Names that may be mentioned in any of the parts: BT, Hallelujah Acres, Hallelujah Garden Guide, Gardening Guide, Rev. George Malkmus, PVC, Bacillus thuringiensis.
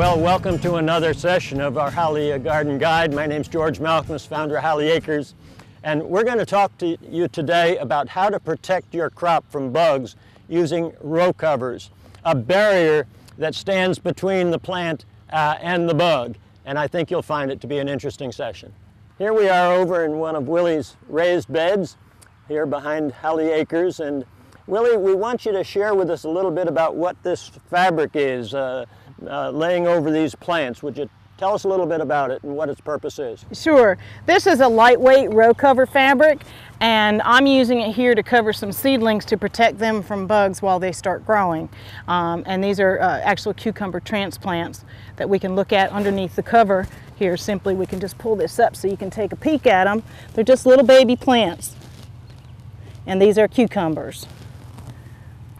Well, welcome to another session of our Hallelujah Garden Guide. My name's George Malkmus, founder of Hallelujah Acres, and we're going to talk to you today about how to protect your crop from bugs using row covers, a barrier that stands between the plant and the bug, and I think you'll find it to be an interesting session. Here we are over in one of Willie's raised beds, here behind Hallelujah Acres, and Willie, we want you to share with us a little bit about what this fabric is laying over these plants. Would you tell us a little bit about it and what its purpose is? Sure. This is a lightweight row cover fabric, and I'm using it here to cover some seedlings to protect them from bugs while they start growing. And these are actual cucumber transplants that we can look at underneath the cover here. Simply, we can just pull this up so you can take a peek at them. They're just little baby plants, and these are cucumbers.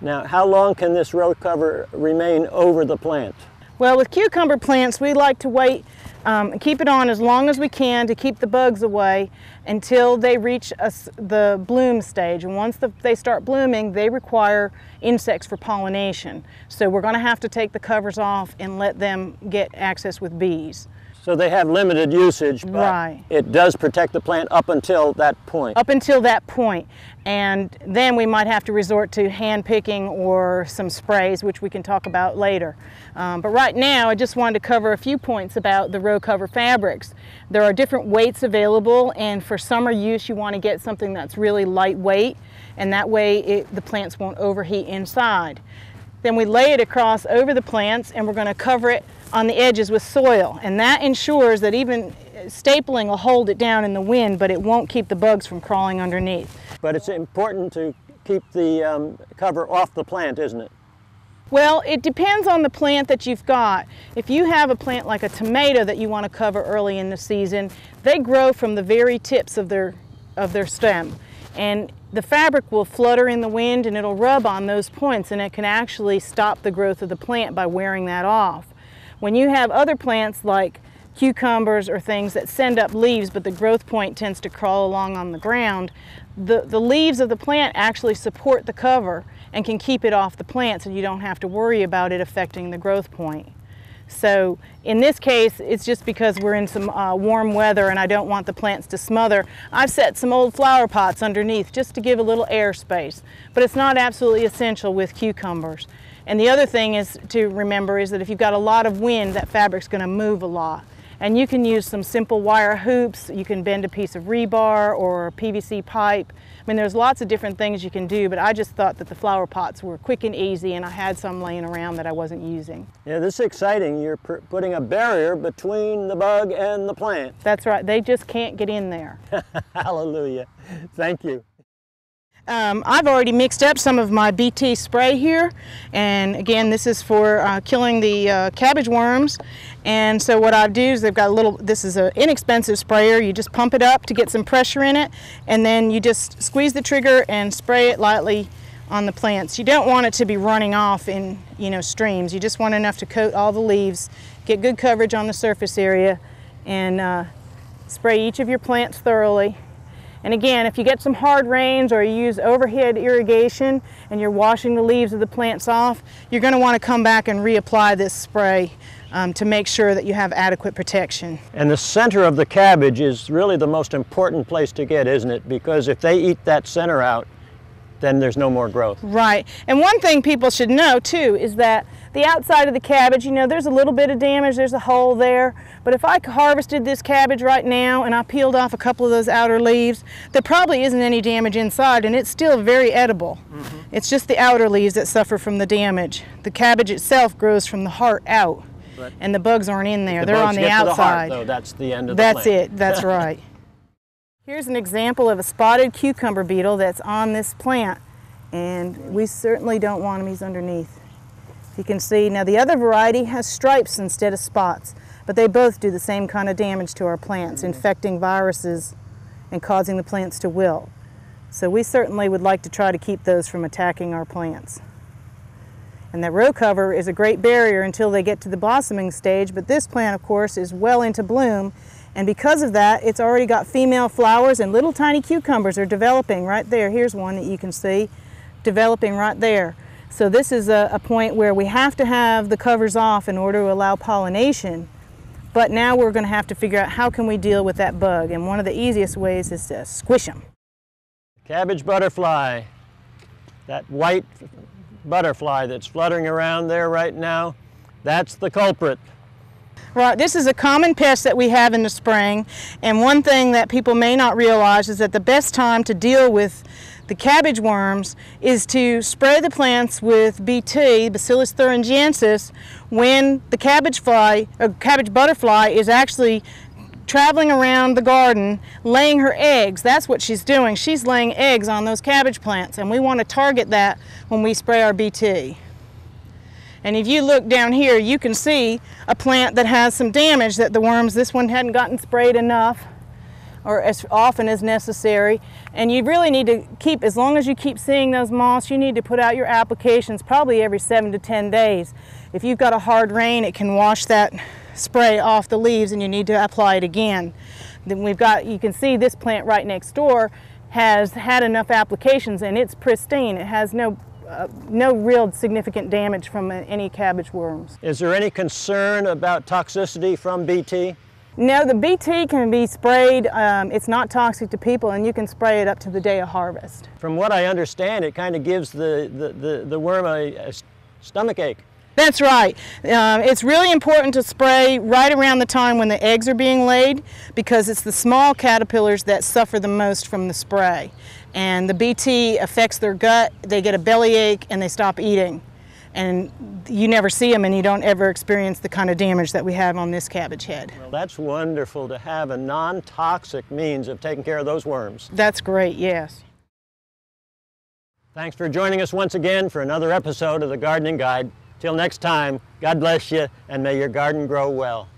Now, how long can this row cover remain over the plant? Well, with cucumber plants, we like to wait and keep it on as long as we can to keep the bugs away until they reach the bloom stage. And once they start blooming, they require insects for pollination. So we're going to have to take the covers off and let them get access with bees. So they have limited usage, but right, it does protect the plant up until that point. Up until that point. And then we might have to resort to hand picking or some sprays, which we can talk about later. But right now, I just wanted to cover a few points about the row cover fabrics. There are different weights available, and for summer use, you want to get something that's really lightweight, and that way the plants won't overheat inside. Then we lay it across over the plants, and we're going to cover it on the edges with soil, and that ensures that even stapling will hold it down in the wind, but it won't keep the bugs from crawling underneath. But it's important to keep the cover off the plant, isn't it? Well, it depends on the plant that you've got. If you have a plant like a tomato that you want to cover early in the season, they grow from the very tips of their stem, and the fabric will flutter in the wind and it'll rub on those points, and it can actually stop the growth of the plant by wearing that off. When you have other plants like cucumbers or things that send up leaves, but the growth point tends to crawl along on the ground, the leaves of the plant actually support the cover and can keep it off the plant, so you don't have to worry about it affecting the growth point. So in this case, it's just because we're in some warm weather and I don't want the plants to smother. I've set some old flower pots underneath just to give a little air space, but it's not absolutely essential with cucumbers. And the other thing is to remember is that if you've got a lot of wind, that fabric's going to move a lot. And you can use some simple wire hoops. You can bend a piece of rebar or a PVC pipe. I mean, there's lots of different things you can do, but I just thought that the flower pots were quick and easy, and I had some laying around that I wasn't using. Yeah, this is exciting. You're putting a barrier between the bug and the plant. That's right. They just can't get in there. Hallelujah. Thank you. I've already mixed up some of my BT spray here, and again, this is for killing the cabbage worms. And so what I do is they've got a little, this is an inexpensive sprayer. You just pump it up to get some pressure in it, and then you just squeeze the trigger and spray it lightly on the plants. You don't want it to be running off in, you know, streams. You just want enough to coat all the leaves, get good coverage on the surface area, and spray each of your plants thoroughly. And again, if you get some hard rains or you use overhead irrigation and you're washing the leaves of the plants off, you're going to want to come back and reapply this spray to make sure that you have adequate protection. And the center of the cabbage is really the most important place to get, isn't it? Because if they eat that center out, then there's no more growth. Right. And one thing people should know too is that the outside of the cabbage, you know, there's a little bit of damage, there's a hole there, but if I harvested this cabbage right now and I peeled off a couple of those outer leaves, there probably isn't any damage inside, and it's still very edible. Mm-hmm. It's just the outer leaves that suffer from the damage. The cabbage itself grows from the heart out, right, and the bugs aren't in there. They're on the outside. The heart, though, that's the end of the plant. That's it. That's right. Here's an example of a spotted cucumber beetle that's on this plant, and we certainly don't want him. He's underneath. You can see now the other variety has stripes instead of spots, but they both do the same kind of damage to our plants, infecting viruses and causing the plants to wilt. So we certainly would like to try to keep those from attacking our plants. And that row cover is a great barrier until they get to the blossoming stage, but this plant, of course, is well into bloom, and because of that, it's already got female flowers, and little tiny cucumbers are developing right there. Here's one that you can see developing right there. So this is a point where we have to have the covers off in order to allow pollination. But now we're going to have to figure out how can we deal with that bug. And one of the easiest ways is to squish them. Cabbage butterfly, that white butterfly that's fluttering around there right now, that's the culprit. Right, this is a common pest that we have in the spring, and one thing that people may not realize is that the best time to deal with the cabbage worms is to spray the plants with BT, Bacillus thuringiensis, when the cabbage butterfly is actually traveling around the garden laying her eggs. That's what she's doing. She's laying eggs on those cabbage plants, and we want to target that when we spray our BT. And if you look down here, you can see a plant that has some damage that the worms, this one hadn't gotten sprayed enough or as often as necessary. And you really need to keep, as long as you keep seeing those moths, you need to put out your applications probably every 7 to 10 days. If you've got a hard rain, it can wash that spray off the leaves and you need to apply it again. Then we've got, you can see this plant right next door has had enough applications and it's pristine. It has no real significant damage from any cabbage worms. Is there any concern about toxicity from BT? No, the BT can be sprayed. It's not toxic to people, and you can spray it up to the day of harvest. From what I understand, it kind of gives the worm a stomach ache. That's right. It's really important to spray right around the time when the eggs are being laid, because it's the small caterpillars that suffer the most from the spray. And the BT affects their gut, they get a bellyache, and they stop eating. And you never see them, and you don't ever experience the kind of damage that we have on this cabbage head. Well, that's wonderful to have a non-toxic means of taking care of those worms. That's great, yes. Thanks for joining us once again for another episode of the Gardening Guide. Till next time, God bless you, and may your garden grow well.